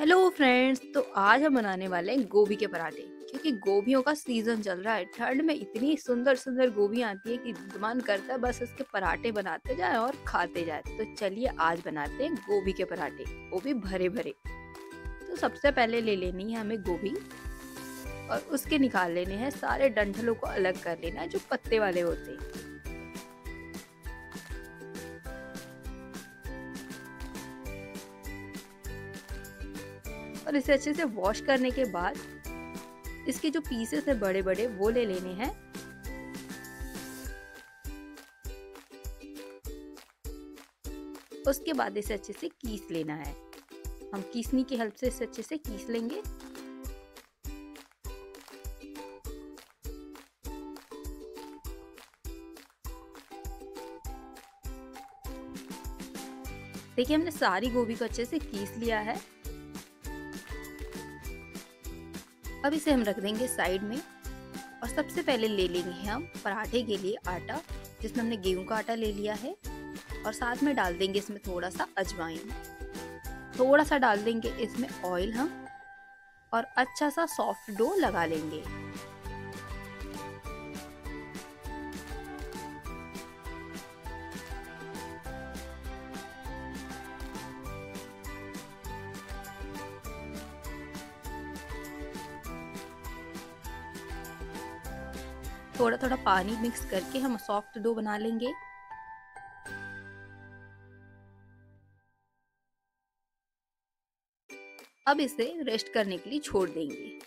Hello friends, तो आज हम बनाने वाले हैं गोभी के पराठे, क्योंकि गोभियों का सीजन चल रहा है। ठंड में इतनी सुंदर सुंदर गोभी आती है कि मन करता है बस इसके पराठे बनाते जाए और खाते जाए। तो चलिए आज बनाते हैं गोभी के पराठे, वो भी भरे भरे। तो सबसे पहले ले लेनी है हमें गोभी और उसके निकाल लेने हैं सारे डंठलों को अलग कर लेना है जो पत्ते वाले होते हैं। और इसे अच्छे से वॉश करने के बाद इसके जो पीसेस है बड़े बड़े वो ले लेने हैं। उसके बाद इसे अच्छे से कीस लेना है। हम कीसनी की हेल्प से इसे अच्छे से कीस लेंगे। देखिए हमने सारी गोभी को अच्छे से कीस लिया है। अब इसे हम रख देंगे साइड में। और सबसे पहले ले लेंगे हम पराठे के लिए आटा, जिसमें हमने गेहूं का आटा ले लिया है। और साथ में डाल देंगे इसमें थोड़ा सा अजवाइन, थोड़ा सा डाल देंगे इसमें ऑयल हम, और अच्छा सा सॉफ्ट डो लगा लेंगे। थोड़ा थोड़ा पानी मिक्स करके हम सॉफ्ट डो बना लेंगे। अब इसे रेस्ट करने के लिए छोड़ देंगे।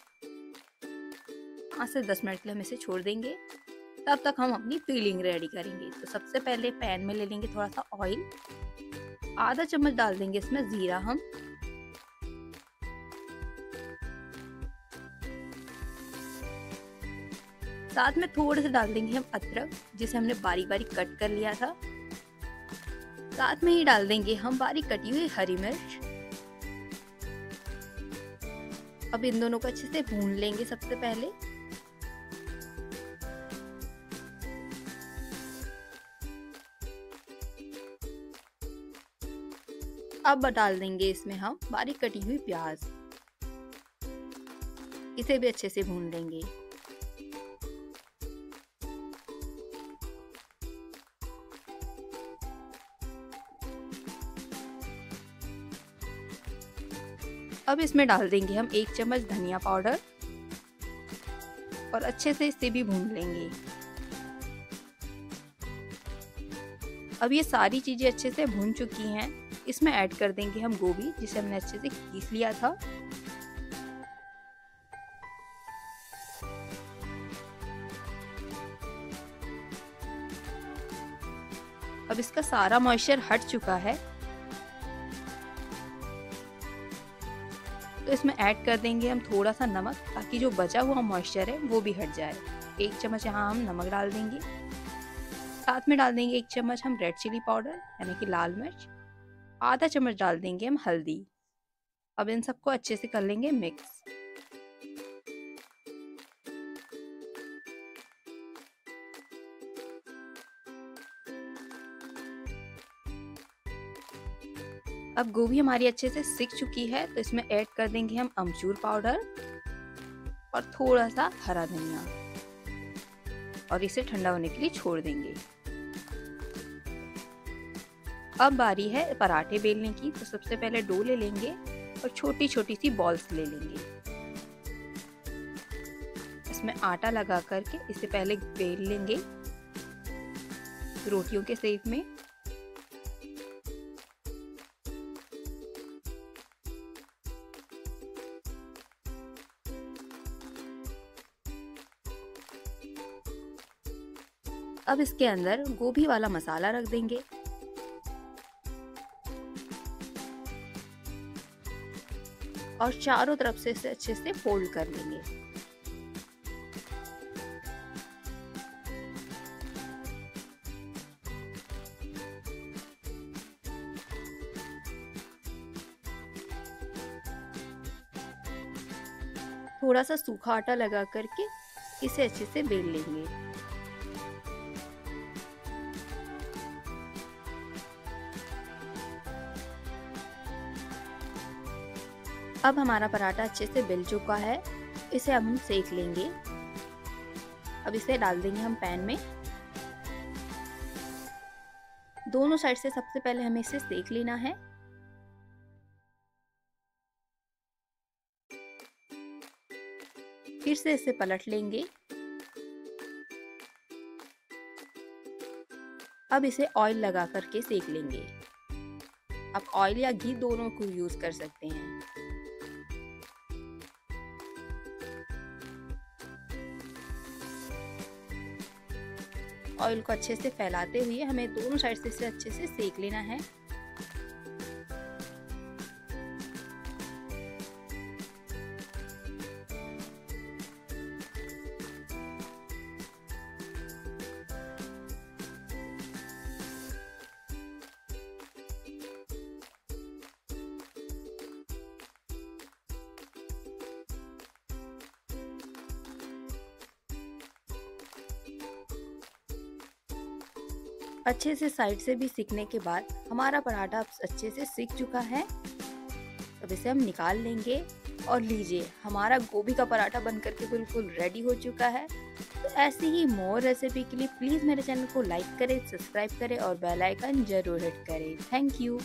5 से 10 मिनट के लिए हम इसे छोड़ देंगे, तब तक हम अपनी फीलिंग रेडी करेंगे। तो सबसे पहले पैन में ले लेंगे थोड़ा सा ऑयल, आधा चम्मच डाल देंगे इसमें जीरा हम, साथ में थोड़े से डाल देंगे हम अदरक, जिसे हमने बारीक बारीक कट कर लिया था। साथ में ही डाल देंगे हम बारीक कटी हुई हरी मिर्च। अब इन दोनों को अच्छे से भून लेंगे सबसे पहले। अब डाल देंगे इसमें हम बारीक कटी हुई प्याज, इसे भी अच्छे से भून लेंगे। अब इसमें डाल देंगे हम 1 चम्मच धनिया पाउडर और अच्छे से इसे भी भून लेंगे। अब ये सारी चीजें अच्छे से भून चुकी हैं। इसमें ऐड कर देंगे हम गोभी, जिसे हमने अच्छे से घीस लिया था। अब इसका सारा मॉइस्चर हट चुका है, तो इसमें ऐड कर देंगे हम थोड़ा सा नमक, ताकि जो बचा हुआ मॉइस्चर है वो भी हट जाए। 1 चम्मच यहाँ हम नमक डाल देंगे। साथ में डाल देंगे 1 चम्मच हम रेड चिली पाउडर यानी कि लाल मिर्च, आधा चम्मच डाल देंगे हम हल्दी। अब इन सबको अच्छे से कर लेंगे मिक्स। अब गोभी हमारी अच्छे से सिक चुकी है, तो इसमें ऐड कर देंगे हम अमचूर पाउडर और थोड़ा सा हरा धनिया और इसे ठंडा होने के लिए छोड़ देंगे। अब बारी है पराठे बेलने की। तो सबसे पहले डो ले लेंगे और छोटी छोटी सी बॉल्स ले लेंगे। इसमें आटा लगा करके इसे पहले बेल लेंगे रोटियों के शेप में। अब इसके अंदर गोभी वाला मसाला रख देंगे। और चारों तरफ से इसे अच्छे से फोल्ड कर लेंगे। थोड़ा सा सूखा आटा लगा करके इसे अच्छे से बेल लेंगे। अब हमारा पराठा अच्छे से बेल चुका है, इसे अब हम सेक लेंगे। अब इसे डाल देंगे हम पैन में। दोनों साइड से सबसे पहले हमें इसे सेक लेना है। फिर से इसे पलट लेंगे। अब इसे ऑयल लगा करके सेक लेंगे। आप ऑयल या घी दोनों को यूज कर सकते हैं। ऑयल को अच्छे से फैलाते हुए हमें दोनों साइड से इसे अच्छे से सेक लेना है। अच्छे से साइड से भी सिकने के बाद हमारा पराठा अच्छे से सिक चुका है। अब इसे हम निकाल लेंगे और लीजिए, हमारा गोभी का पराठा बनकर के बिल्कुल रेडी हो चुका है। तो ऐसी ही मोर रेसिपी के लिए प्लीज़ मेरे चैनल को लाइक करें, सब्सक्राइब करें और बेल आइकन जरूर हिट करें। Thank you.